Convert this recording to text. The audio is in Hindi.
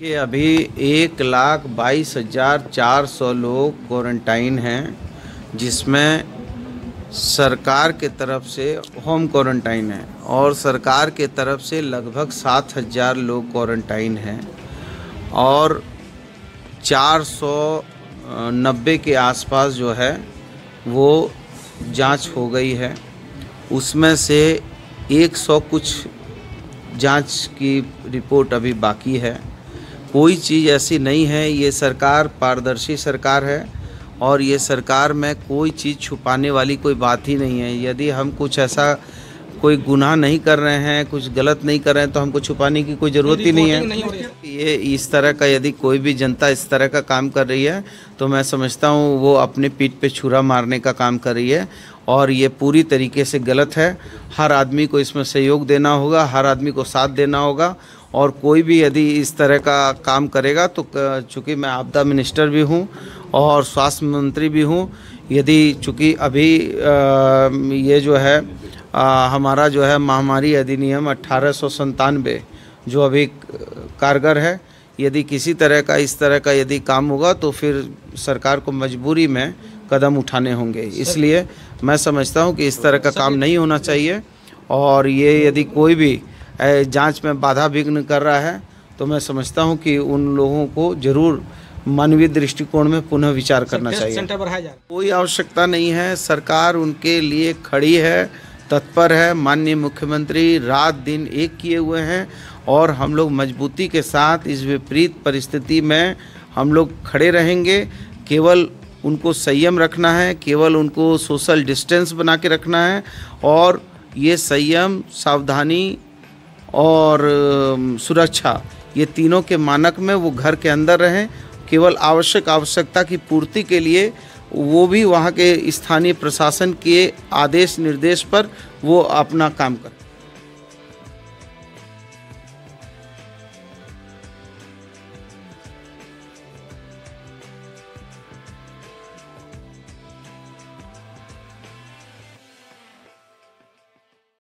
कि अभी 1,22,400 लोग क्वारंटाइन हैं, जिसमें सरकार के तरफ से होम क्वारंटाइन है और सरकार के तरफ से लगभग 7,000 लोग क्वारंटाइन हैं और 490 के आसपास जो है वो जांच हो गई है। उसमें से 100 कुछ जांच की रिपोर्ट अभी बाकी है। कोई चीज़ ऐसी नहीं है, ये सरकार पारदर्शी सरकार है और ये सरकार में कोई चीज़ छुपाने वाली कोई बात ही नहीं है। यदि हम कुछ ऐसा कोई गुनाह नहीं कर रहे हैं, कुछ गलत नहीं कर रहे हैं, तो हमको छुपाने की कोई ज़रूरत ही नहीं है। ये इस तरह का यदि कोई भी जनता इस तरह का काम कर रही है तो मैं समझता हूँ वो अपने पीठ पे छुरा मारने का काम कर रही है और ये पूरी तरीके से गलत है। हर आदमी को इसमें सहयोग देना होगा, हर आदमी को साथ देना होगा और कोई भी यदि इस तरह का काम करेगा तो चूँकि मैं आपदा मिनिस्टर भी हूँ और स्वास्थ्य मंत्री भी हूँ, यदि चूँकि अभी ये जो है हमारा जो है महामारी अधिनियम 1897 जो अभी कारगर है, यदि किसी तरह का इस तरह का यदि काम होगा तो फिर सरकार को मजबूरी में कदम उठाने होंगे। इसलिए मैं समझता हूँ कि इस तरह का काम नहीं होना चाहिए और ये यदि कोई भी जांच में बाधा विघ्न कर रहा है तो मैं समझता हूं कि उन लोगों को जरूर मानवीय दृष्टिकोण में पुनः विचार करना चाहिए। कोई आवश्यकता नहीं है, सरकार उनके लिए खड़ी है, तत्पर है। माननीय मुख्यमंत्री रात दिन एक किए हुए हैं और हम लोग मजबूती के साथ इस विपरीत परिस्थिति में हम लोग खड़े रहेंगे। केवल उनको संयम रखना है, केवल उनको सोशल डिस्टेंस बना के रखना है और ये संयम, सावधानी और सुरक्षा, ये तीनों के मानक में वो घर के अंदर रहें। केवल आवश्यकता की पूर्ति के लिए वो भी वहाँ के स्थानीय प्रशासन के आदेश निर्देश पर वो अपना काम करें।